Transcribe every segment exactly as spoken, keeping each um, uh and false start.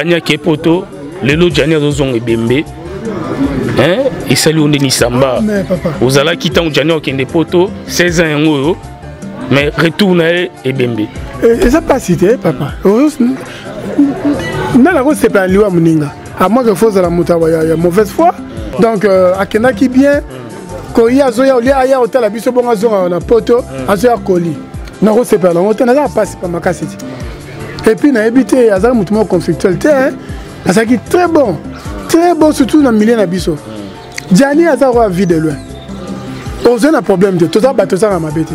Djania qui est poto, le lot Djania d'ozong et bembe, hein, et salut on est nisamba. Vous allez quitter un Djania qui est des poto, seize ans et un mais retourne et bembe. Et ça pas cité, papa. Non, la route c'est pas un lieu à Moninga. À moins que fausse à la moutawa, il y a mauvaise foi. Donc, à Kena qui bien, quand il y a Zoya, il y a hôtel à Bissobon à Zoya, on a poto, à Zoya Coli. Non, la route c'est pas un hôtel, on a pas c'est pas ma cassette. Et puis, on a évité à Zara Moutement conflictualité. Ça a été très bon, très bon, surtout dans le milieu de Bissot. Djani a vie de loin. On a un problème de tout ça, tout ça, ma bête.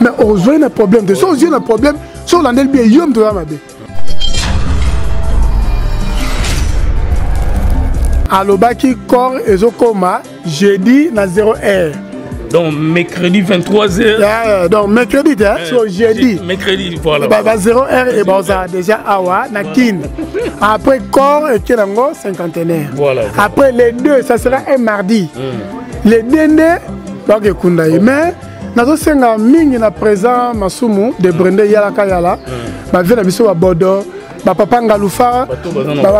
Mais on a un problème de ça, on a un problème, si on a un bien, on doit ma bête. Alobaki corps et Zokoma, jeudi, na zéro heure. Donc, mercredi vingt-trois heures. Yeah, donc, mercredi, hein, yeah, sur jeudi. Mercredi, voilà. Bah, bah, zéro heure, et bah, on a déjà Awa, Nakin. Après, corps et Kélango, cinquantenaire. Voilà. Après, les deux, ça sera un mardi. Mm. Les deux, donc, il y a mais, nous avons mingi na présent, Masumu, de Brende Yalaka Yala. Ma vie, nous avons Bordeaux. Ma papa Ngaloufa.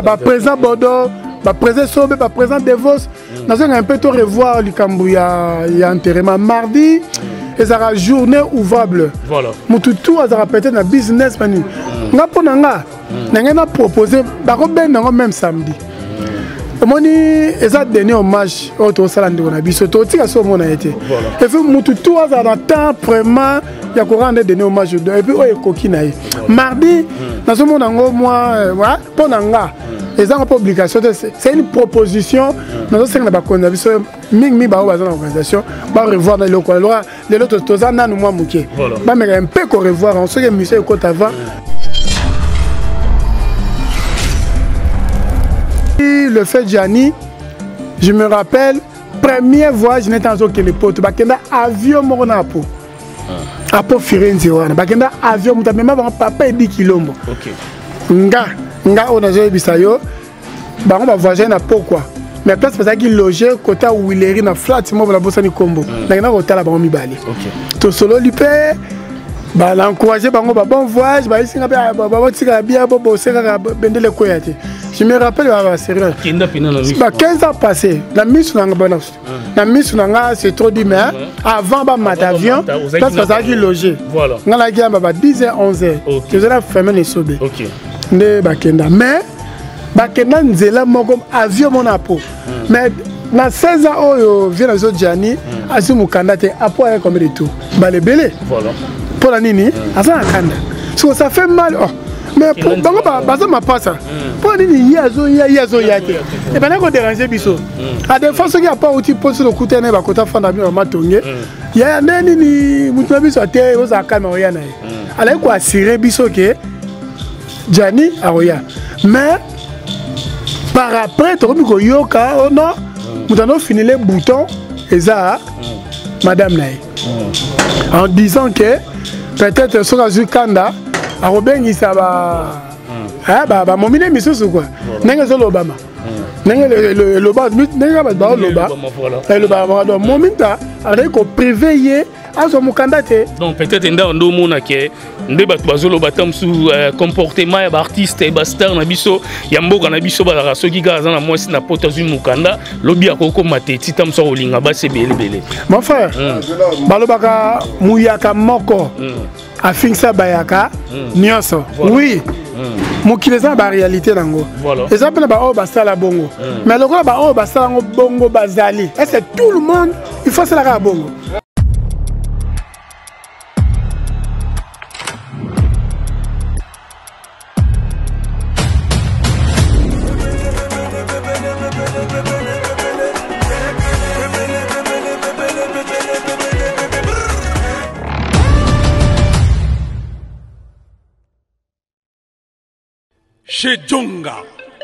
Ma présent Bordeaux. Ma présent Sobe, ma présent Devos. Nous allons un peu tout revoir le Cambouya, il y a enterrement mardi. Et ça sera journée ouvrable. Voilà. Tout tout ça sera peut-être un business manu. Nga ponanga, nga proposer, bako ben nga même samedi. Omoni, et ça donner hommage au tout ça l'année on a vu. Ce tout ça sur mon a été. Et puis tout tout ça dans temps vraiment, il y a courant de donner hommage. Et puis ouais coquinaille. Mardi, dans ce monde nga moi, voilà, ponanga. Les en publication, c'est une proposition. Nous sommes dans la conversation, mingmi ba dans l'organisation, ba revoir dans le coin. Les autres tozan na nous moi mouké. Ba mais un peu qu'on revoir on se remise au côté avant. Le fait Gianny, je me rappelle premier voyage n'était en aucun les potes, ba kenda avion monapo. Apo Firenze wana, ba kenda avion mutame ma papa et dix kilomètres. OK. Nga Nga on a joué bisayo, bah on va voyager na pourquoi. Mais place parce qu'il logeait côté où il est na flat, c'est moi pour la bosse ni combo. Là on hôtel là bah on m'y bali. Tout solo lui paye, bah l'encourager bah on va bon voyage, bah ici on va bah on tire bien bon bosser là bende le coyote. Je me rappelle bah sérieux. Bah quinze ans passés, la mise on a bon affaire. La mise on a c'est trop dit mais avant bah matavion, place parce qu'il logeait. Voilà. Nga la guerre bah dix heures onze heures. Tu seras fermé les sobe. OK. Mais bakenda nzela moko avion mon apo mais na seize ans oyo vient zo Gianny azu mukanda te apo ya comme de tout balebele voilà pour la nini asa kanda so ça fait mal oh mais pour bango ba ça ma passe pour nini yazo yazo yake et ben ko déranger biso à des fois qui a pas outil poste le coûter na ba kota fanda bien ma tongue ya nini mutu biso te o za kama oya na ala ko assurer biso ke Gianny Aroya. Mais par après, tu as vu que Yoka, oh non, nous avons fini les boutons et ça, madame Naï. En disant que peut-être sur la Zukanda, à Robin, il s'est bah, mon miné, mais c'est quoi? N'est-ce pas l'Obama? Le Loba, n'est-ce pas l'Oba? Et le Baba, donc, mon minta, avec au privé, à son candidat. Donc, peut-être, il y a un homme qui est. Le comportement des artistes et des stars, il y a des gens qui ont été en train de lobby a mon frère, oui, je la réalité. Et ça, bongo. Mais le bongo bazali. Et c'est tout le monde, il faut se la bongo. Chez Djunga,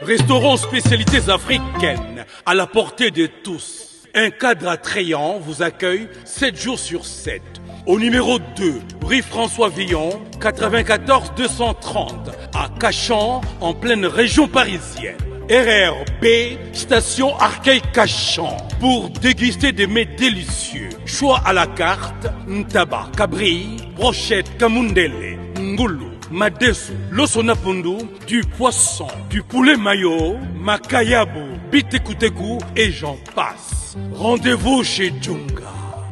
restaurant spécialités africaines, à la portée de tous. Un cadre attrayant vous accueille sept jours sur sept. Au numéro deux, rue François Villon, quatre-vingt-quatorze deux cent trente, à Cachan, en pleine région parisienne. R R B, station Arcueil-Cachan, pour déguster des mets délicieux. Choix à la carte, ntaba, cabri, brochette, kamundele, ngoulou. madesu, l'osonapundu, du poisson, du poulet mayo, makayabu, bitekuteku et j'en passe. Rendez-vous chez Djunga.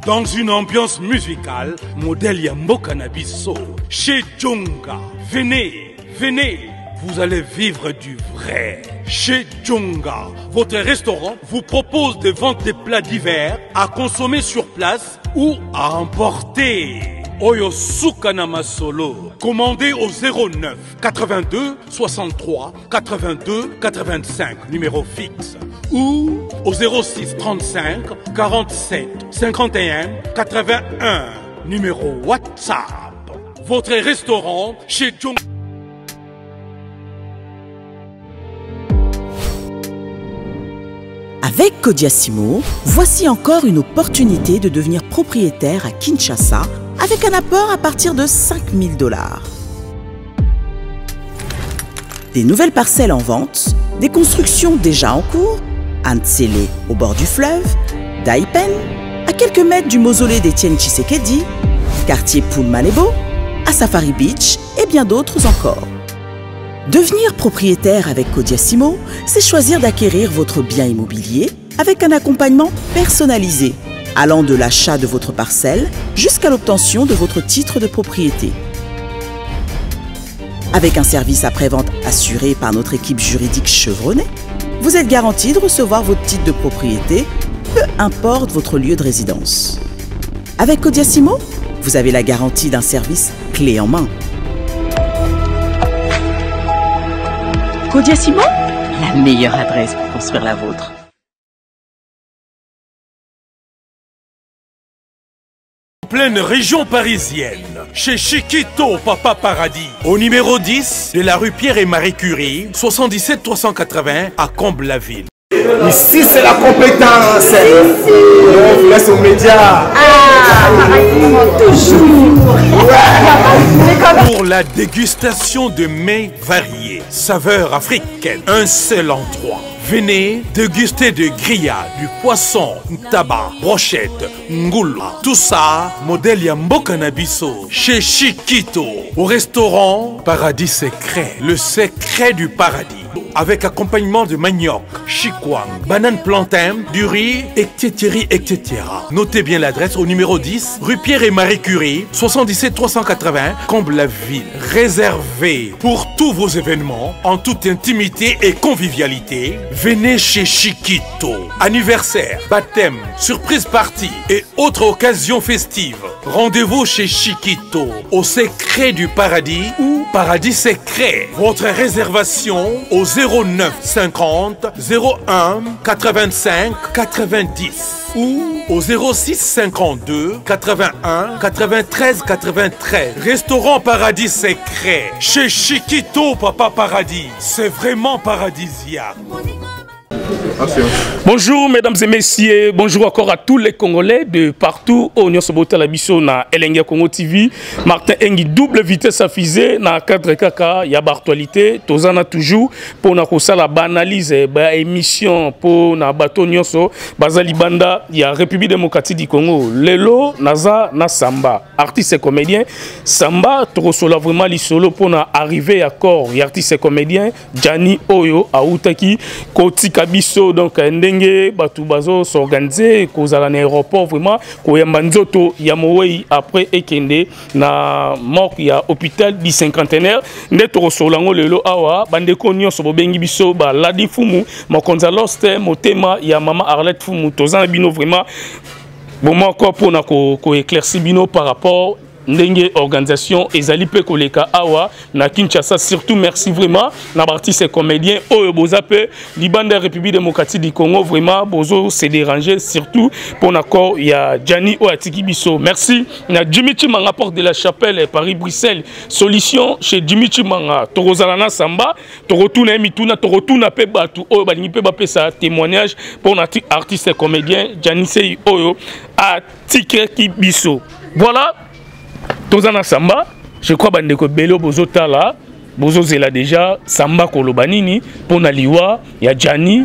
Dans une ambiance musicale, modèle Yambo Cannabiso. Chez Djunga. Venez, venez. Vous allez vivre du vrai. Chez Djunga, votre restaurant vous propose de vendre des plats divers à consommer sur place ou à emporter. Oyo Sukanama Solo. Commandez au zéro neuf, quatre-vingt-deux, soixante-trois, quatre-vingt-deux, quatre-vingt-cinq, numéro fixe. Ou au zéro six, trente-cinq, quarante-sept, cinquante et un, quatre-vingt-un, numéro WhatsApp. Votre restaurant chez Djunga. Avec Codiasimo, voici encore une opportunité de devenir propriétaire à Kinshasa avec un apport à partir de cinq mille dollars. Des nouvelles parcelles en vente, des constructions déjà en cours, Antsele au bord du fleuve, Daipen, à quelques mètres du mausolée d'Étienne Tshisekedi, quartier Pulmalebo, à Safari Beach et bien d'autres encore. Devenir propriétaire avec Codiasimo, c'est choisir d'acquérir votre bien immobilier avec un accompagnement personnalisé, allant de l'achat de votre parcelle jusqu'à l'obtention de votre titre de propriété. Avec un service après-vente assuré par notre équipe juridique chevronnée, vous êtes garanti de recevoir votre titre de propriété, peu importe votre lieu de résidence. Avec Codiasimo, vous avez la garantie d'un service clé en main. Codiasimo, la meilleure adresse pour construire la vôtre. En pleine région parisienne, chez Chiquito Papa Paradis, au numéro dix de la rue Pierre et Marie Curie, soixante-dix-sept trois cent quatre-vingts à Comble-la-Ville. Ici, c'est la compétence. On vous laisse aux médias. Ah, toujours. Ouais. Pour la dégustation de mets variés, saveurs africaines, un seul endroit. Venez déguster de grillades, du poisson, tabac, brochette, ngoula. Tout ça, modèle Yambo Cannabiso, chez Chiquito, au restaurant Paradis Secret, le secret du paradis. Avec accompagnement de manioc, chikwang, banane plantain, du riz, et cetera et cetera. Notez bien l'adresse au numéro dix, rue Pierre et Marie Curie, soixante-dix-sept trois cent quatre-vingts, Comble-la-Ville. Réservé pour tous vos événements, en toute intimité et convivialité, venez chez Chiquito. Anniversaire, baptême, surprise party et autres occasions festives. Rendez-vous chez Chiquito, au secret du paradis ou paradis secret. Votre réservation au zéro neuf, cinquante, zéro un, quatre-vingt-cinq, quatre-vingt-dix ou au zéro six, cinquante-deux, quatre-vingt-un, quatre-vingt-treize, quatre-vingt-treize. Restaurant Paradis Secret chez Chiquito Papa Paradis. C'est vraiment paradisiaque. Bonjour mesdames et messieurs, bonjour encore à tous les Congolais de partout au Nyon Sobota la Bisso na Elengia Congo T V. Martin Engi double vitesse à fusée na cadre kaka ya bartualité tozana toujours pour na kosala banalise ba émission pour na bato nyonso bazali banda ya République démocratique du Congo. Lelo naza na samba, artiste et comédien samba trosola vraiment li solo pour na arriver à corps ya artiste et comédien Gianny Oyo aoutaki kotika biso donc ndenge batu bazo s'organiser kozala na aéroport vraiment koyamba nzoto ya moyi après ekende na mort ya hôpital du cinquantenaire nde to solango lelo awa bandeko nyonso bobengi biso ba ladi fumu mokonza lost motema ya mama Arlette fumu tozana bino vraiment bon encore pour na ko éclaircir bino par rapport Ndenge organisation ezali pe koleka awa na Kinshasa surtout merci vraiment na artistes et comédiens oyo boza pe libanda République démocratique du Congo vraiment bozo se déranger surtout pour l'accord ya Gianny Oyo atiki biso merci na Dimitri Manga porte de la Chapelle Paris Bruxelles solution chez Dimitri Manga torozalana samba to retourner mituna to retourner pe batu oyo balingi pe ba pesa témoignage pour na artistes et comédiens Gianny Oyo atiki ki biso voilà. Tozana samba, je crois bandeko belo bozota la, bozozela déjà samba kolobanini pona liwa ya Gianny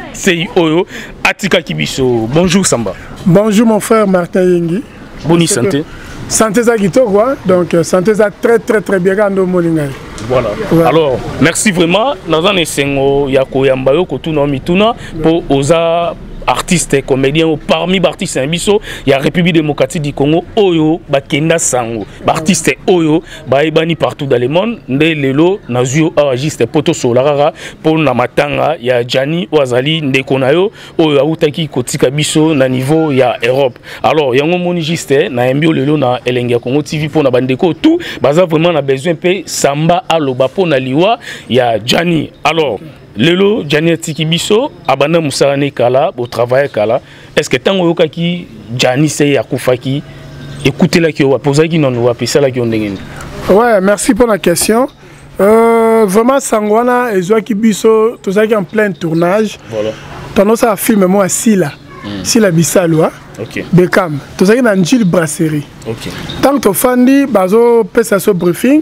Oyo atika kibiso. Bonjour samba. Bonjour mon frère Martin Yengi. Bonne santé. Santé za kitoko donc santé za très très très bien quand molinga. Voilà. Ouais. Alors, merci vraiment. Nous avons essayé Yako Yambayo, Kotuna Mituna, pour osa artistes, comédiens, parmi les artistes, il y a la République démocratique du Congo, Oyo, Bakenda Sango. Les artistes Oyo, Baïbani partout dans le monde, Lelo, Nazio, Aragiste, Poto Solarara, Paul Namatanga, il y a Gianny, Oazali, Ndekonayo, Oyo, Aoutaki, Kotika Bisso, na niveau, il y a Europe. Alors, il y a un monigiste, na Mbio Lelo, na Elengia Congo T V, pour na Bandeko, tout, baza vraiment na besoin de Samba, Aloba, pour na Liwa, il y a Gianny. Alors, Lelo, Gianny Tikibiso, Abana Mousarane Kala, au travail Kala. Est-ce que tant que qui Gianny Sey Akoufaki, écoutez la qui on va poser qui non va passer la qui on est. Ouais, merci pour la question. Euh, vraiment Sangwana et Zoa Kibiso, tout ça qui en plein tournage. Voilà. Tendance à filmer moi si là, si la Bissaloua. Ok. Becam, tout ça qui dans une brasserie. Ok. Tant que Fandi bazo passe à ce briefing,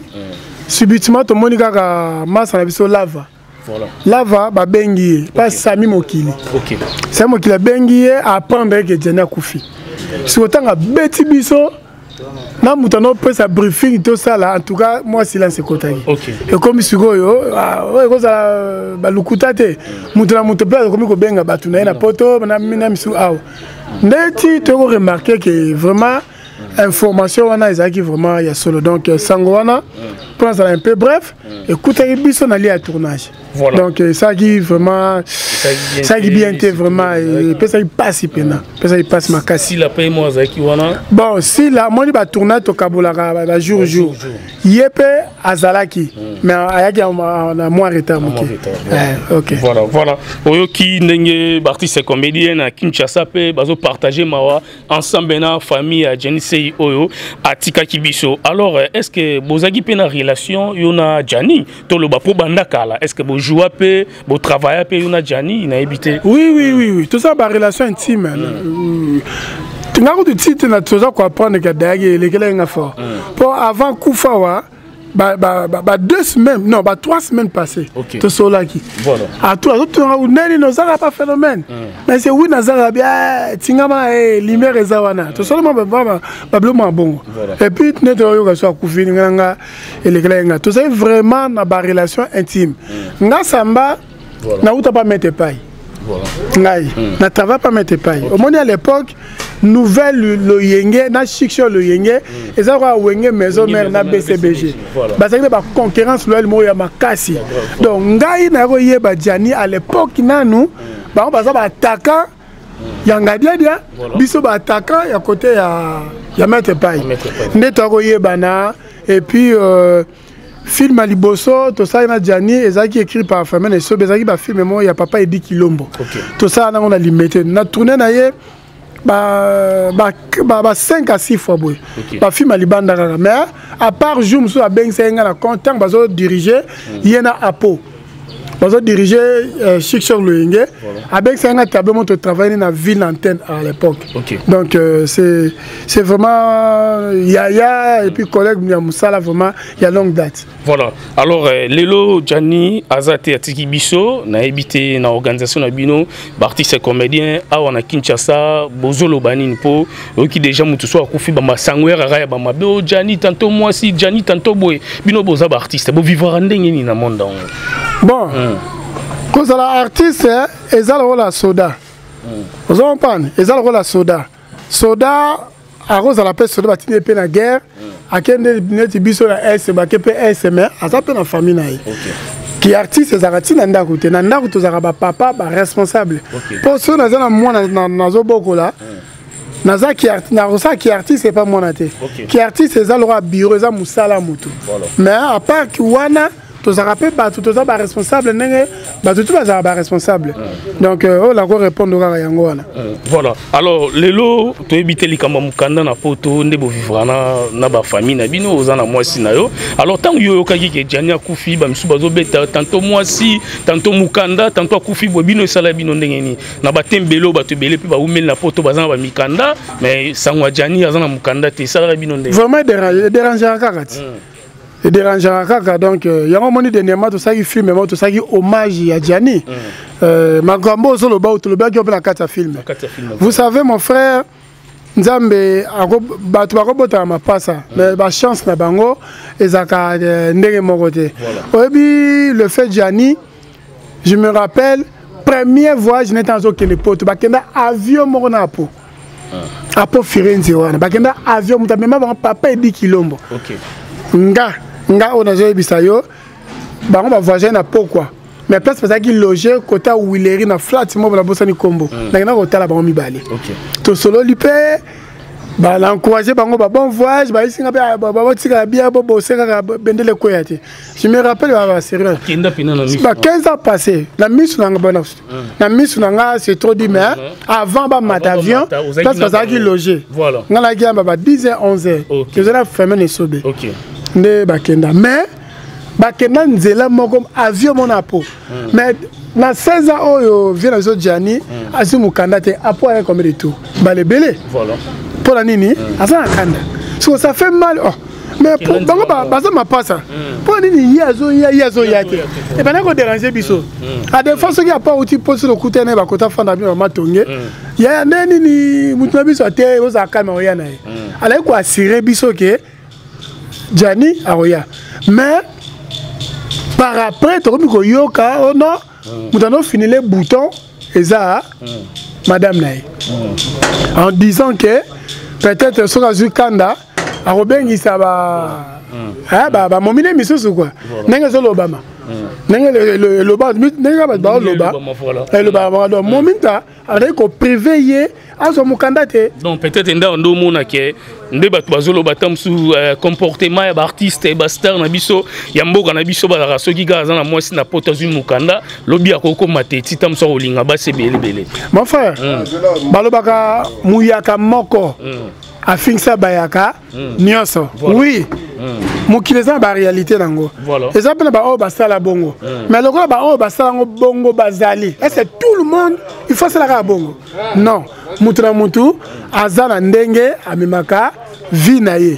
subitement tout le monde qui a masse en abisso lave. Voilà. Là va babengi pas Sami Mokili. OK. Sami Mokili a bengi à apprendre que Gianny Koufi. Si autant à Betty Bisso na mutano presse à briefing tout ça là en tout cas moi silence kotaye. OK. Et comme sugo yo ouais cause la balukuta te mutana mutopla comme ko benga batu na na poto na mina misu awo. Neti tu remarquer que vraiment information on a ezaki vraiment ya solo donc Sangwana prend ça un peu bref écoutez Bisso na li à tournage. Voilà. Donc euh, ça qui vraiment ça qui bien été vraiment et puis ça il passe pena puis ça il passe ma casse si la paye moi zaki wana bon si la moi ba tourner to kabolaka ba jour jour yep azalaki mais ayaki na moins retard OK voilà voilà oyo ki ndenge artiste comédienne à Kinshasa pe bazo partager mawa ensemble na famille à Gianny Sey oyo atika kibiso alors est-ce que bozaki pe na relation yona Gianny to lo ba po bandaka la est-ce que jouer à paix, bon travail à paix, on a Gianny, on a habité. Oui, oui, oui, oui. Tout ça, par relation intime. Tu n'as pas de titre, tu n'as pas prendre que derrière les gars fort. Pour avant Koufawa, deux semaines, non, trois semaines passées. Tout ça là qui. Voilà. À toi, tu n'as pas pas phénomène. Mais c'est oui, Nazara bien, Tingama et Limer et Zawana. Tout ça là, bah bah bon. Et puis tu n'es pas au cas où Koufi n'anga et les gars tout ça est vraiment na ba relation intime. Nga samba, na outa pas mettre paille. Voilà. Na travaille pas mettre paille. Au moins à l'époque. Nouvelle le yenge, na chiction le yenge, et ça va wenge maison mère na B C B G. Parce que la concurrence loyale moya makasi. Donc ngai na roye ba Gianny à l'époque nanu, ba on baza ba attaquant yanga dia dia, biso ba attaquant ya côté ya ya mettre paille. Neto roye bana et puis euh film Aliboso, tout ça, il y a Gianny, et ça qui est écrit par Famine et Sobe, ça qui va filmer moi, il y a papa Edi Kilombo. Tout ça, on a limité. On a tourné naie. Bah, bah, bah, bah, cinq à six fois. Oui. Okay. Bah, film à Liban, mais à part je me suis content de diriger, il y en a à peau. Je dirigeais Chiquito Loyenge. Avec ça, on a travaillé dans la ville antenne à l'époque. Okay. Donc, euh, c'est vraiment Yaya et puis collègue Moussala, vraiment, il y a longue date. Voilà. Alors, euh, Lelo, Gianny, Azate, Atiki Bisso, on a habité dans l'organisation de Bino, artistes et comédiens, à Kinshasa, Bozolo Baninpo, qui déjà Moutousso, Akoufi, Bamba Sangouer, Raya, Bamba, Gianny, tantôt moi si, Gianny, tantôt Boy, Bino Bozab, artiste, Bo vivre en Dengini, dans le monde. Bon, quand les artistes, ils ont la soda. Vous comprenez? Ils ont la soda. Soda, à cause de la paix, soda, ils ont la guerre. À quel moment ils sont la S, à quel S M R, à ça peut la famille. Qui artistes, ils ont la nanda route, nanda route, ils ont la papa, responsable. Pour ceux qui ont moins dans ce boko là. Naza qui est artiste, c'est pas mon athée. Qui artiste, ils ont la bureau, ils ont moussala moutou. Mais à part que wana. Tous rappels, tout ça va responsable, tout ça va responsable. Donc, on va répondre à Yango. Voilà. Alors, les lots, tu habites les Kamamukanda, na poto, ne vivre na ba famille, na bino, aux ans à moi si na yo. Alors, tant que yo kagi que Gianny Koufi, bam soubazo beta, tantôt moi si, tantôt Mukanda, tantôt Koufi, bobino salabino n'engeni. Na ba tembelo, ba tembelo, puis ba oumel na poto, bazan ba Mikanda, mais sangwa Gianny, azan Mukanda, te salabino n'engeni. Vraiment dérange, dérange à Karat. Et dérangera Kaka, donc il y a un moment dernièrement tout ça qui filme, tout ça qui hommage à Gianny. Ma grand-mère, le bas, le bas, qui a fait la carte à film. Vous savez, mon frère, nzambe bato bakobota mapasa mais ba chance na bango ezaka ndenge moko te. Oyebi le fait Gianny, je me rappelle premier voyage n'était en aucun pote bakenda avion moko na po. Ah. Apo Firenze wana bakenda avion mutambe ma papa edi kilombo. OK. Nga nga onaje bisayo bango ba voyager na pourquoi mais place parce qu'il logeait côté Willery na flat moi la bossa ni combo na na côté la ba mi balé to solo lipe ba l'encourager bango ba bon voyage ba isinga ba ba botika bia bo boseka bendele koyate. Je me rappelle ba sérieux ba quinze ans passé la mission na ngabana la mission na c'est trop dit mais avant ba matavion place parce qu'il logeait voilà ngala kia ba dix heures onze heures que je la fermer les sobe. OK ne ba kenda mais bakena nzela moko avion monapo mais na seize ans oyo vient zo Gianny azimu kandate apo ya comme de tout balebele voilà pour la nini asa kanda so ça fait mal oh mais pour bango ba ça ma passe pour nini yazo yazo yate et ben ko déranger biso à des fois ce qui a pas outil pour se le coûter na ba kota fanda bien ma tongue ya nani ni mutu biso ate oza kama oya na ala ko assurer biso que Gianny aroya mais par après, tu as dit que nous avons fini les boutons et ça, madame Naï. En disant que peut-être sur la Zukanda, à Robin, il s'est nominé, mais c'est quoi? N'est-ce pas l'Obama? N'est-ce pas l'Obama? N'est-ce pas l'Obama? L'Obama, avec le privé, à son candidat. Donc peut-être qu'il y a un monde qui est. Nous avons sous comportement d'artistes et de stars. Nous avons des gens qui ont été en train de se faire. Nous avons des gens qui ont été en train de se faire. Mon frère, nous avons des gens qui ont oui. Mukileza ba réalité nango. Ils appellent ba o basala bongo. Mais le gars ba o basala bongo bazali. Et c'est tout le monde, il faut ça la bongo. Non, mutra mutu azana ndenge amemaka vinaye.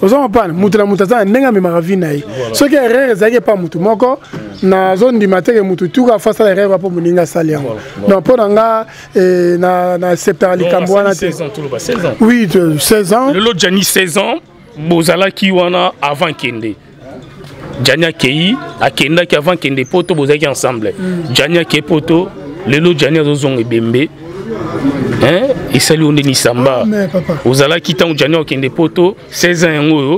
Vous comprenez, mutra mutu azana ndenge amemaka vinaye. Ce qui est rare c'est que pas mutu moko na zone du matin que mutu tout ka face la rêve pour moninga saliango. Donc pour nga na na septembre likambwana te. Oui, seize ans. Le lot Gianny seize ans. Bozala qui wana avant Kende. Gianny Kei, à Kenda qui avant Kende poto bozaki ensemble. Gianny Kei poto, le lot Gianny Zozong et Bembe. Hein? Et salut on est Nisamba. Bozala qui tend Gianny Kende poto, seize ans et un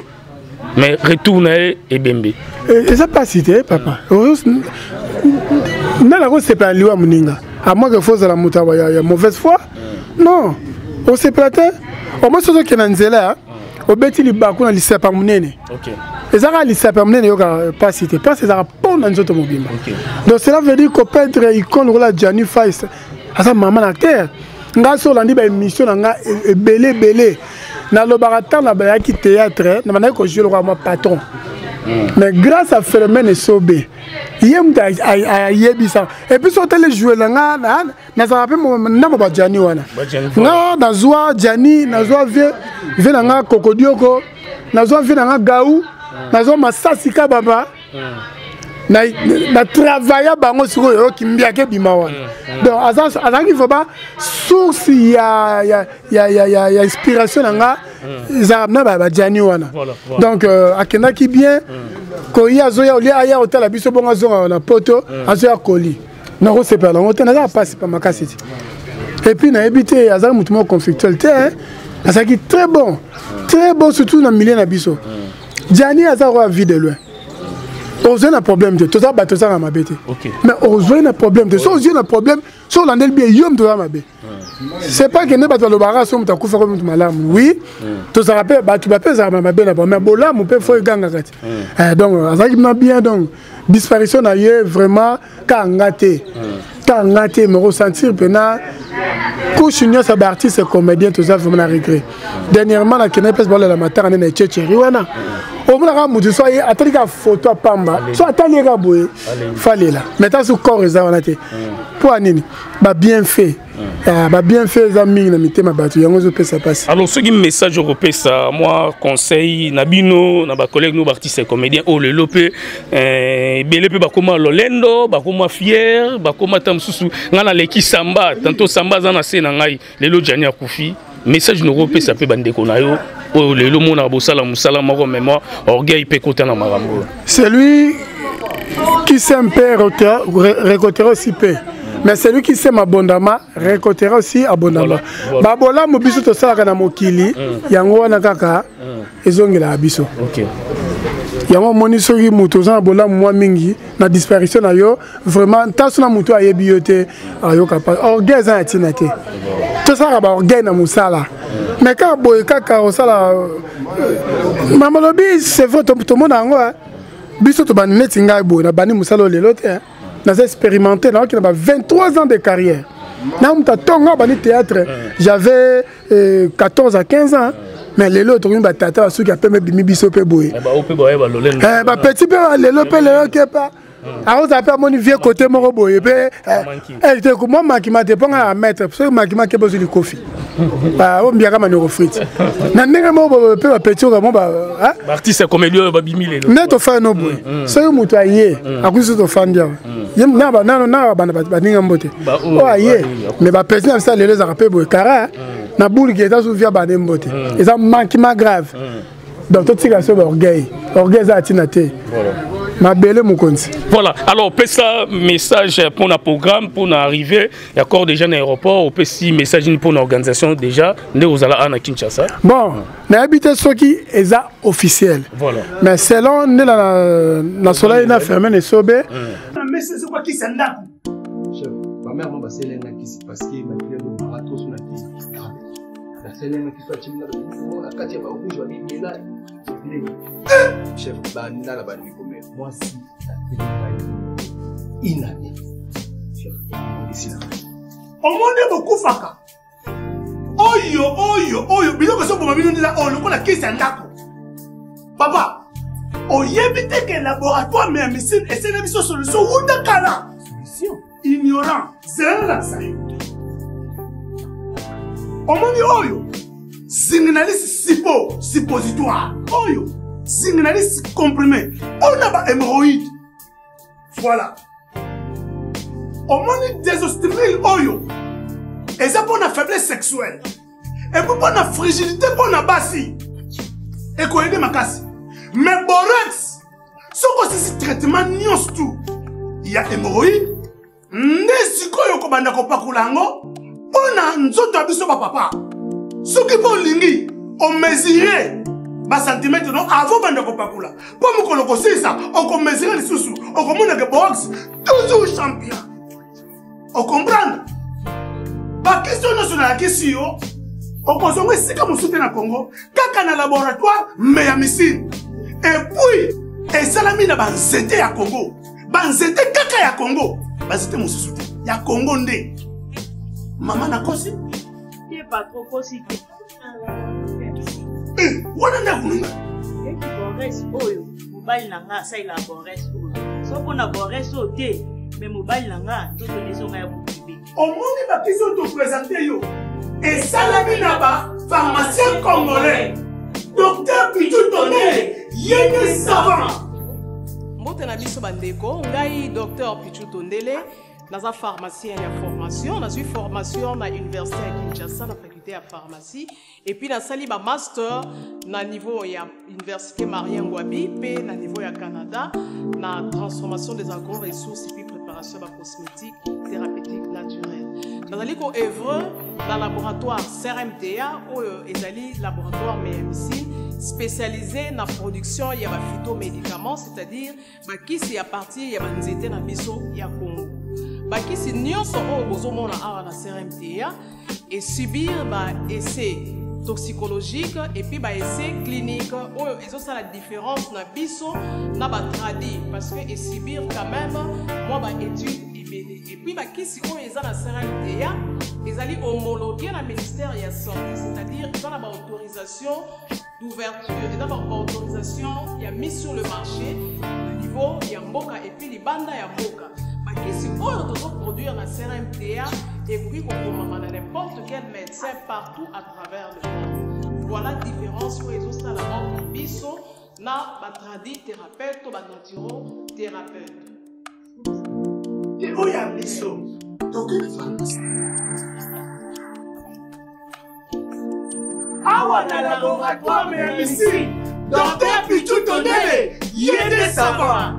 mais retourne et Bembe. Et ça pas cité, papa. Non, la route c'est pas Liwa Muninga. À moins que fausse la moutawa, il y a mauvaise foi. Non, on s'est platé. Au moins, c'est ce qui est là. Au béti li bakou na lycée permanente. OK. Ezara lycée permanente yoka pas cité pas ezara pon dans notre mobile. OK. Donc cela veut dire que peintre icône la Gianny Face à sa maman la terre. Nga so landi ba émission nga belé belé. Na lobaratan na ba ki théâtre na na ko jouer le roi patron. Mais grâce à Phénomène Sobé, yem ta ayebisa. Et puis sauter les jouer là nga na ça rappelle na ba Gianny wana. Non, na zoa Gianny, na zoa vieux venanga kokodioko nazo venanga gaou nazo masasika baba na na travailler bango siko yo kimbiake bimawana donc azan azan il faut pas source ya ya ya ya ya inspiration nanga za na baba Gianny wana donc akenda ki bien ko ya zo ya oli aya hotel abiso bonga zo na poto azo ya koli na ko sepela ngo te na passe pa makasi et puis na habité azan mutumo conflictuel te. C'est très bon, très bon surtout dans le milieu d'Abisso. Gianny a sa vie de loin. Aux yeux d'un problème, tout ça, tout ça, ma bête. Mais aux yeux d'un problème, aux yeux d'un problème, sur l'année bien, yom de ma bête. C'est pas que ne pas le barrage, on t'a coupé comme ma lame. Oui, tout ça rappelle, bah tu vas pas ça, ma bête là-bas. Mais bon, là, mon père, faut gang arrête. Donc, ça m'a bien, donc, disparition ailleurs, vraiment, kangaté. Kangaté, me ressentir, pena. Couche union ça d'artistes et comédiens tout ça vraiment regret. Dernièrement la Kenya passe balle la matin on est tchétchéri wana. On va la mutu soit atrika photo pamba soit ataliga boy fallait là. Maintenant ce corps ça on a été. Pour nini ba bien fait. Ba bien fait za mingi na mitema batu yango zo pesa passe. Alors ce qui message au pesa moi conseil na bino na ba collègues nous artistes et comédiens oh le lopé euh belepe ba koma lolendo ba koma fier ba koma tamsusu ngana leki samba tantôt samba za na se na ngai lelo Gianny akufi message nous repère ça peut bander qu'on a eu oh le monde a bossé la musala maro mémoire orgueil peut côté na marambo celui qui s'aime récoltera aussi peu mais celui qui s'aime abondamment récoltera aussi abondamment babola mobiso to sala na mokili yango wana kaka ezongela biso OK il y a un moment où mingi na disparition na yo vraiment tant que na mutu a yebioté ayo capable orgueil za tinate tout ça ba orgueil na musala mais quand boy kaka osala maman lobi c'est votre tout monde ango biso to ban netinga boy na bani musala lelo te na expérimenté na ba vingt-trois ans de carrière na muta tonga bani théâtre j'avais quatorze à quinze ans. Mais les lots ont une bataille à ceux qui appellent mes biso peboy. Eh bah petit peu les lots pellent qui pas. Alors ça appelle mon vieux côté mon robot et ben elle te comment manque m'a dépend à mettre parce que manque manque besoin de coffee. Bah on bien comme une frite. Na ndenge mo pe petit comme bah hein artiste comédien ba bimi les lots. Net ofa no boy. C'est un moto ayé à cause de fandia. Yem na ba na na ba ba ninga mbote. Oh ayé mais ba petit ça les lots à peboy cara. La boule qui est à souffrir par des mots. Et ça manque ma grave. Donc, tout ce qui est orgueil, orgueil, ça a été. Ma belle, mon compte. Voilà. Alors, on ça message pour le programme, pour l'arrivée. Il y a encore déjà un aéroport. On peut si message pour l'organisation déjà. Nous allons à Kinshasa. Bon, nous habitons ceux qui est officiel. Voilà. Mais selon nous, la soleil n'a fermé les sobés. Mais c'est quoi qui s'en a? Ma mère m'a passé l'année qui s'est passée. Ma mère m'a raté sur la vie. C'est même qui soit timide on a quatre ba rouge on est là chef banda la bande comme moi si il n'a rien chef ici là on monde beaucoup faka oyo oyo oyo biloko so bomba bino ndila on lokola kisi ndako papa oyebite que laboratoire mais M M C essaie de biso solution ou dakala solution ignorant c'est là ça. Omoni oyo signalise sipo suppositoire oyo signalise comprimé on a ba hémorroïde voilà omoni désostimile oyo et ça pour la faiblesse sexuelle et pour la fragilité pour la basi et qu'on aide makasi mais borex soko sisi traitement nios tout il y a hémorroïde nesikoyo ko banda ko pakulango. On a un autre papa. Ceux qui vont linguer, on mesurait bas centimètres avant de faire pas là. Pour me colocoser ça, on mesurait les sous-sous, on commande les box, toujours champion. On comprend? Par question nationale, question, on consomme si comme on soutient le Congo, quand on a laboratoire, mais à missile. Et puis, et salami n'a pas zété à Congo. Ban zété kaka à Congo. Ban zété mon soutien. Il y a Congo ndé. Maman n'a pas si. Il n'y a pas trop possible. Eh, où est-ce que vous avez dit? Borès, oyo, mobile nanga, ça il a borès oyo. Sauf qu'on a borès oyo, mais mobile nanga, toutes les hommes à vous bébé. Au monde, il va qu'ils ont tout présenté yo. Et Salami Naba, pharmacien congolais, docteur Pitou Tonné, yéné savant. Mbote na biso bandeko, ngai docteur Pitou Tondele. Dans la pharmacie, il y a formation. On a eu formation à l'université à Kinshasa, la faculté à pharmacie. Et puis, dans le master, à niveau il y a l'université Marien Ngouabi, puis à niveau à Canada, la transformation des agro-ressources et puis préparation de la cosmétique thérapeutique naturelle. Dans le œuvre, dans le laboratoire C R M T A, ou le laboratoire M M C, spécialisé dans la production, il y a des phytomédicaments, c'est-à-dire, qui c'est à partir, il y a des étés dans le il y a Congo. Qui si nous sommes à la C R M T A et subir des essais toxicologiques et puis des essais cliniques. Et ça, la différence dans le traduit parce que subir quand même, moi, études et béné. Et puis, qui si on est à la C R M T A, ils allaient homologuer le ministère de la Santé, c'est-à-dire qu'ils ont l'autorisation d'ouverture, ils ont l'autorisation, il y a mis sur le marché, le niveau, il y a Mboka et puis les bandes, il y a Mboka. Si on doit produire la C R M T A et puis qu'on peut n'importe quel médecin partout à travers le monde. Voilà la différence pour les autres salariés qui sont là, les thérapeutes ou les naturothérapeutes. Et où y a les choses? Dans quelle pharmacie? awa na laboratoire M M C, docteur Pichou Tondele, yede Sava.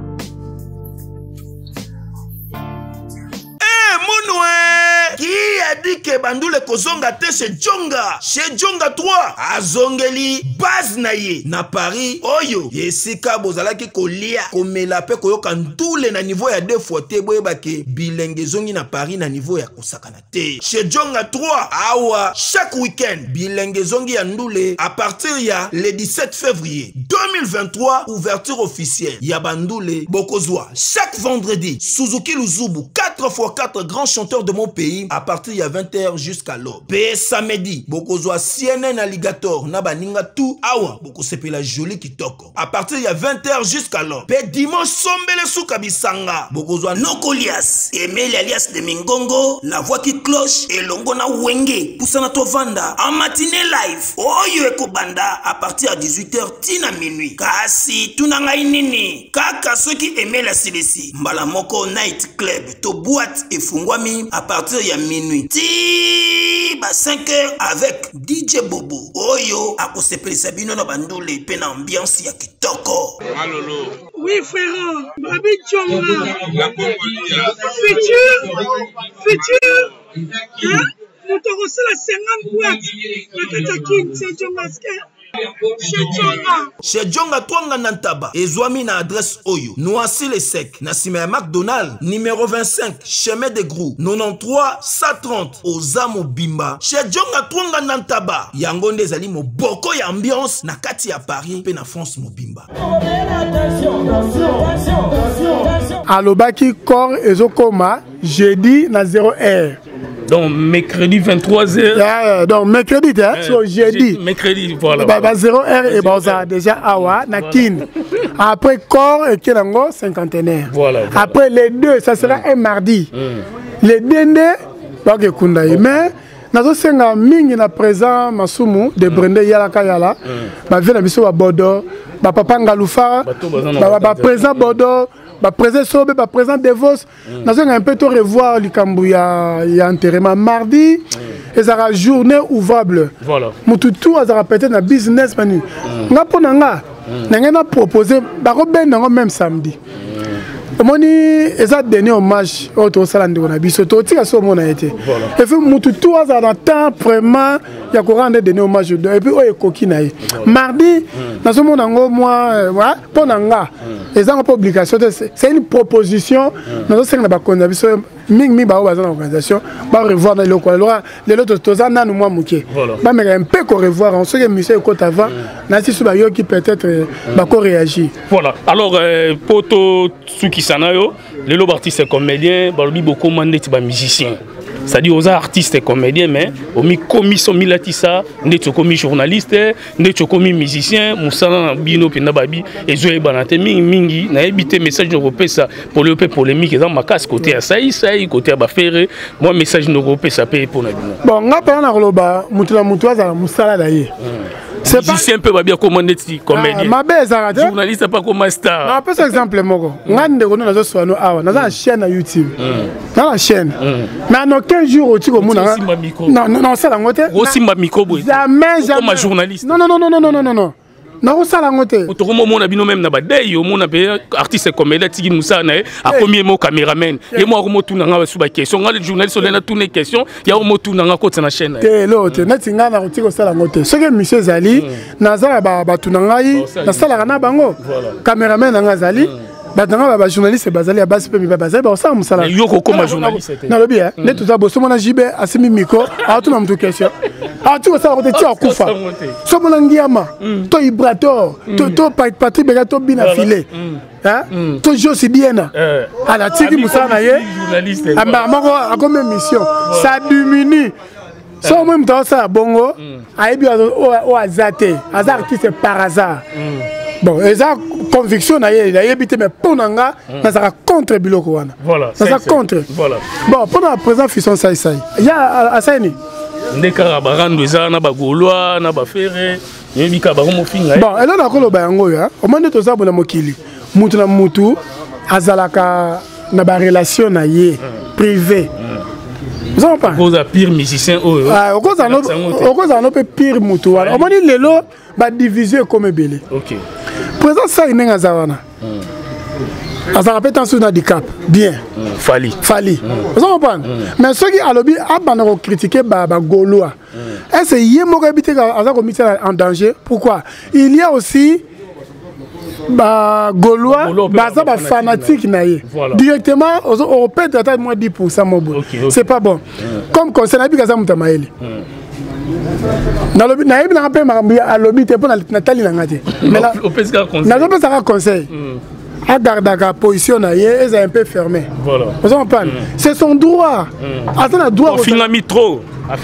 Eh, Mounoué! Qui a dit que Bandoule Kozonga te chez Djunga? Chez Djunga trois, à Zongeli, base naye, na Paris, Oyo, Yesika Bozala ki Kolia, Komela pe Koyokan, tous les na niveau ya deux fois te boebake, bilingue zongi na Paris na niveau ya Kosakana te. Chez Djunga trois, Awa, chaque week-end, bilingue zongi ya Ndoule, à partir ya le dix-sept février deux mille vingt-trois, ouverture officielle, ya Bandoule, Bokozwa, chaque vendredi, Suzuki Luzubu, quatre fois quatre grands chanteurs de mon pays à partir de vingt heures jusqu'à l'aube. P samedi, Bokozwa C N N Alligator, Nabaninga tout awa, Bokosepe la jolie kitoko. À partir de vingt heures jusqu'à l'aube. P dimanche Sombele Soukabisanga, Bokozwa Nokolias, Emel alias de Mingongo, la voix qui cloche et Longona Wenge, Poussana Tovanda, en matinée live, Oyo Ekobanda à partir de dix-huit heures tina minuit. Kasi Tunanga Inini, Kaka ceux qui aimaient la Silesi, Mbalamoko Night Club, Toboua et Fungwami à partir de minuit. Ti ba cinq heures avec D J Bobo. Oyo a kosepeli Sabino na bandole pe na ambiance ya kitoko. Malolo. Oui frère, Babi Djunga. La Congolia. Futur, futur. Hein? Nous t'aurons la cinquante boîtes. La Kataki, c'est Djunga. Chez Djunga Twanga Nantaba, Ezwami na adresse Oyo, Noisy les Secs, Nassime McDonald, numéro vingt-cinq, chemin de Grou, quatre-vingt-treize cent trente, Ozamo Bimba. Chez Djunga Twanga Nantaba, Yangonde Zali mo boko ya ambiance, na kati à Paris, pe na France mo Bimba. Alobaki Kor Ezokoma, jeudi na zéro heure. Donc mercredi vingt-trois heures. Yeah, donc mercredi, hein, yeah, so, jeudi. Mercredi, voilà. Bah, bah, zéro heure et Baza déjà awa na voilà. Kin. Après Kor et Kenango cinquantenaire. Voilà, voilà. Après les deux, ça sera mm. un mardi. Mm. Les dende, donc Kundaye. Mais nazo senga mingi na présent masumu de Brende yala kayala. Ma vie na biso wa Bordeaux, ba papa ngalufa, ba ba présent Bordeaux. Bah présent Sobe, bah présent Devos. Mm. Nous allons un peu te revoir Likambouya, il y a enterrement mardi. Mm. Et ça sera journée ouvrable. Voilà. Moutoutou, ça sera peut-être un business manu. Mm. Nga ponanga, mm. nga nga proposé, bah Robin nga même samedi. Moni, et ça dernier hommage au Tosalande Onabi. Ce Toti a son été. Et puis Moutoutou, ça dans temps vraiment, il y a courant de dernier hommage. Et puis oh Kokinaï. Mardi, dans ce monde en moi, voilà, ponanga. Les publication, c'est une proposition. Nous avons fait une organisation. Revoir les locaux. Les autres, un peu qu'on revoir. On sait musée avant. Qui peut-être réagir. Voilà. Alors, Poto Tsukisanayo, les autres artistes comédiens, ils ont commandé des musiciens. C'est-à-dire aux artistes et comédiens, mais aux commissions milatissa, des commis journalistes, des commis musiciens, Moussana Bino Pinababi, et Zoé Banate Mingi, n'a évité message européen pour le polémique, dans ma casse côté à Saï, Saï, côté à Baféré, moi message européen ça paye pour nous. Bon, on a parlé à Roba, Moutla Moutoise à Moussala d'ailleurs. C'est pas un peu bien commandé comédien. Ma belle, ça journaliste pas comme star. Un peu cet exemple moko. Ngande ko na zo swano awa, na za chaîne YouTube. Na la chaîne. Mais en quinze jours au tiko mona. Non non non, ça la ngote. Ko simba micro boy. Jamais jamais comme journaliste. Non non non non non non non non. Na ko ça la ngote. Ko to ko mona bino même na ba dey yo mona be artiste comédien tiki musa na a combien mo caméraman. Et moi ko mo tuna nga sous ba question. Ngale journaliste on a tourné question, ya mo tuna nga ko tsana chaîne. Té l'autre, nati nga na ko tiko ça la ngote. Ce que monsieur Zali, na za ba ba tuna ngai, na ça la na bango. Caméraman nga Zali. Badanga ba journaliste bazali ya basi pe mi bazali ba osala musala. Yo ko koma journaliste. Na lobi hein. Ne tout ça bosso mona jibe asimi micro. A tout na mtu question. A tout ça ko te tcha kufa. So mona ngiama. To vibrator, to to patri bega to bina filet. Hein? To josi biena. A la tiki musana ye. Journaliste. Amba moko a comme émission. Ça diminue. So même dans ça bongo, aibi o azate. Azar qui c'est par hasard. Bon, et ça, conviction, il a évité, mais pour nous, ça sera contre Biloko. Voilà. Ça sera contre. Voilà. Bon, pendant la présence, Fisson Saï Saï. Il y a Assaini. Il y a Karabaran, il y a Bagoulois, il y a Ferré, il y a Kabaromo Finga. Bon, et là, on a Kolo Bayango, au moins de tout ça, on a Mokili. Moutuna Moutou, Azalaka, on a une relation privée. Vous avez pire musicien. Vous avez pire moutou. On m'a dit que c'est divisé comme un bébé. Présent, ça, il y a un Azarana. Azarana peut être un handicap. Bien. Fali. Fali. Vous comprenez? Mais ceux qui ont critiqué les Gaulois, est-ce qu'il y a des habitants qui sont en danger? Pourquoi? Il y a aussi. Bah, Gaulois, Baza bah, fanatique naïe. Voilà. Directement aux Européens d'attaque moins dix pour cent mon bon. Okay, okay. C'est pas bon. Mm. Comme conseil n'a plus qu'à ça moutamaïli. Dans le naïe n'a pas marqué à l'objet pour Nathalie Langati. Mais là, au pays ça conseil. À garder la position naïe, ils ont un peu fermé. Voilà. Vous en parlez. C'est son droit. À ça le droit. Finami trop. À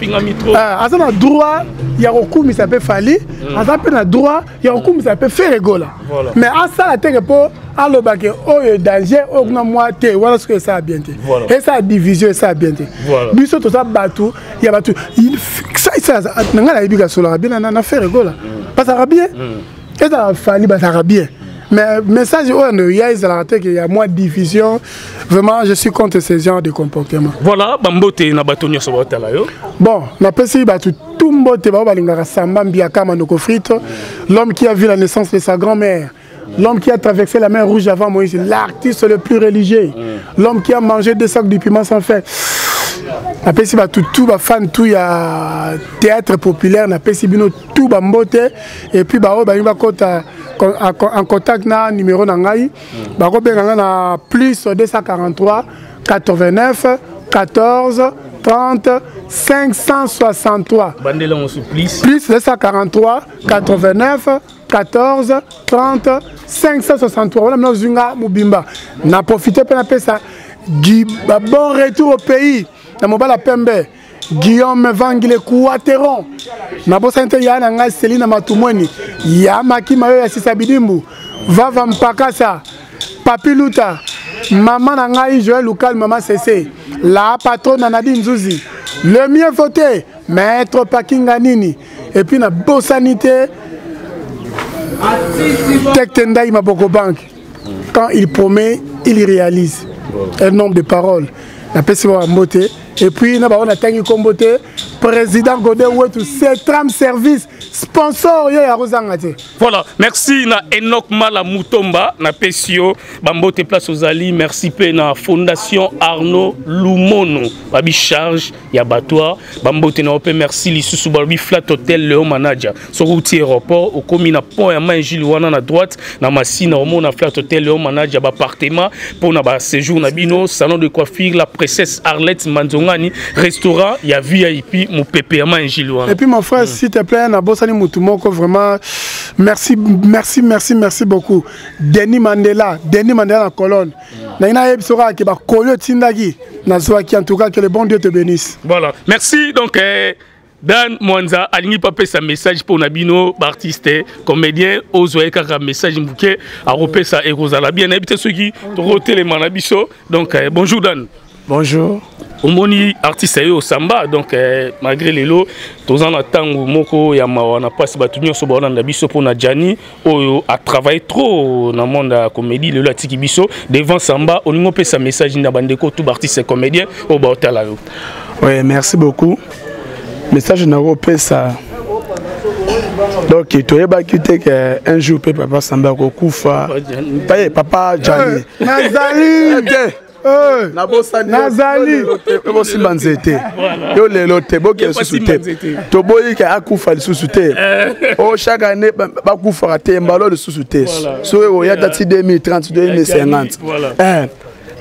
ça le droit. Il y a recours mais ça peut falloir. À ça peut le droit. Il y a recours mais ça peut faire rigolo. Mais à ça la tête pour à le bac au danger au grand moi t'es voilà ce que ça a bien été. Et ça a divisé ça a bien été. Puis surtout ça bateau il y a bateau il ça ça n'engage la biga sur la bien on a fait rigolo. Pas ça bien. Et ça falloir pas ça bien. Mais message il y a moins de division. Vraiment, je suis contre ce genre de comportement. Voilà, Bambote n'a pas tenu sur votre là. Bon, la P C I battu tout le monde, l'homme qui a vu la naissance de sa grand-mère, l'homme qui a traversé la mer Rouge avant Moïse, l'artiste le plus religieux, l'homme qui a mangé deux sacs de piment sans fête. La P C I battu tout, ba fan tout, il y a théâtre populaire, la P C I tout Bambote et puis bah il va côté. En contact na numéro nangai bako benga na plus deux cent quarante-trois, quatorze, trente, cinq cent soixante-trois bandela on supplice plus deux cent quarante-trois, quatre-vingt-neuf, quatorze, trente, cinq cent soixante-trois voilà maintenant Djunga mubimba na profiter pour na pesa bon retour au pays na mobala pembe Guillaume Vangile Kouateron na bosa inte ya na ngai Céline Matumoni ya makima yo ya Sisabidimbu Vava Mpakasa Papiluta Maman na ngai Joël Local Maman Cessé la patronne Nadine Nzuzi le mieux voté Maître Pakinga Nini et puis na bosanité Tektendai Maboko Bank quand il promet il réalise un nombre de paroles la P C O a moté. Et puis, nous avons atteint le comboté, président Godet, tout ce tram service, sponsor, il y a Rosangati. Voilà, merci à Enoch Mala Moutomba, à Pessio, Bambote Place aux Ali, merci à la Fondation Arnaud Lumono, Babi Charge, Yabatoire, Bambote Naopé, merci Lissousou Barbi, Flat Hotel, Léo Manadia, sur routier aéroport, au commune Pont et Main Gilles Wana, à droite, na Massina, au Mona Flat Hotel, Léo Manadia, appartement, pour le séjour, Nabino, salon de coiffure, la princesse Arlette Manzonga. Restaurant, il y a V I P, mon pépé, un gilouan. Et puis mon frère, mm. s'il te plaît, Nabosani Moutoumoko, vraiment, merci, merci, merci, merci beaucoup. Denis Mandela, Denis Mandela la colonne. Naina Ebsora qui va coller Tindagi, Nazoa qui en tout cas que le bon Dieu te bénisse. Voilà, merci donc. Euh... Dan Mwanza aligné papé sa message pour Nabino, artiste, comédien, ozoé kaka message mbouké, a repé sa erosala bien habité ceux qui roté les manabiso. Donc euh, bonjour Dan. Bonjour. Omoni artiste au samba donc malgré les lots tous en attendant moko ya mawana passe batunyo so bana na biso pona Gianny oyo a travaillé trop na monde la comédie le latiki biso devant samba oningo pe sa message na bandeko tout artiste comédien au baotala yo. Oui, merci beaucoup. Message na pe ça donc tu es bakuté que un jour pe papa samba ko kufa papa Gianny nazali Nazali, vous êtes banzete. Yo les lotés, beaucoup sont sous tête. Toboyi qui a coupé sous sous tête. Oh chaque année, pas coupé à terre, malheureux sous sous tête. Soit au y a dati deux mille trente, deux mille cinquante. Eh,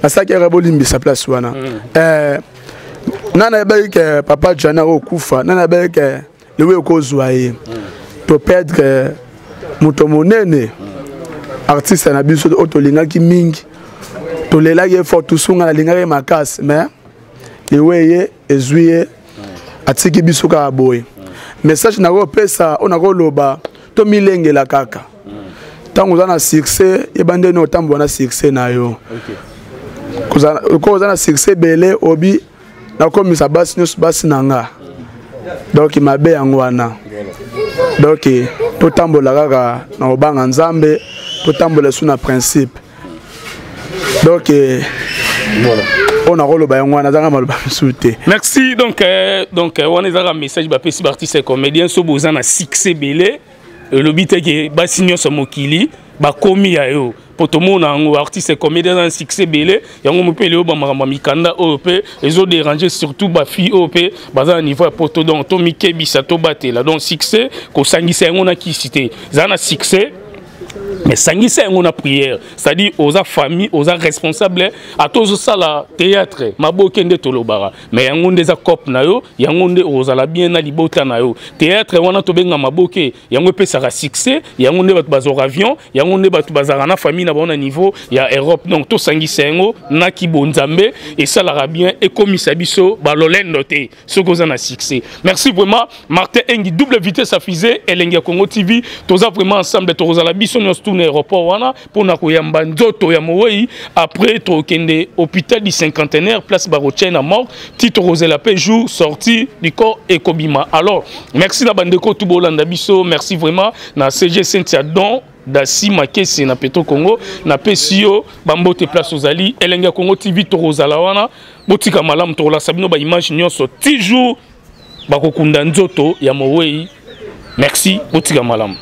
à ça qui est raboli mis sa place ouana. Eh, nana belle que papa Gianny au coupé, nana belle que le oui au causewaye. To perdre mutomonene, artiste en abus sur autolinga qui ming. Tout le monde est fort, tout le monde est ma casse, mais les gens sont joués à ce qui est à boy. Message n'a pas ça, on a relevé, tout le monde est la caca. Tant qu'on a succès, il y a des temps où on a succès. Quand on a succès, belé, obi, n'a comme sa basse, nous basse nanga. Donc il m'a bien angwana. Donc tout temps où la caca, on a bang ensemble, tout temps où le sous na principe. Donc, voilà. On a rôle on a merci donc euh, donc on a un message bah petit artiste comédien so bozana succès belé le bité que ba signo so mokili ba komi ya yo potomona ngo artiste comédien un succès belé yango mopele ba makamba mikanda op les autres déranger surtout ba fi op bazana niveau poto donc to mikebisa to batela donc succès ko sangisa yango na ki cité zana succès. Mais ça n'y est pas prière, c'est-à-dire aux familles, aux responsables, à tous ça la théâtre, ma bokende tolobara. Mais il y a des copes na yo, il y a des aux ala bien na libota na yo. Théâtre wana to benga maboke, il y a pe sara succès, il y a des batu bazor avion, il y a des batu bazara na famille na bon niveau, il y a Europe donc tout sangisengo na ki bonzambe et ça la bien et comme ça biso balolen noté. Ce qu'on a succès. Merci vraiment Martin Engi double vitesse à fusée et Lenga Congo T V, tous vraiment ensemble tous aux ala biso tourné aéroport wana pona ko yamba nzoto ya moyi après to kende hôpital du cinquantenaire place Barochena mort titre Rosela Pejou sorti du corps ekobima. Alors merci la bande ko tubolanda biso merci vraiment na C G Cynthia Don Dasi Makese na Petro Congo na P C O bambote place Ozali Elenga Congo T V to Rosala wana botika malam to la sabino ba image nyonso toujours ba kokunda nzoto ya moyi merci botika malam.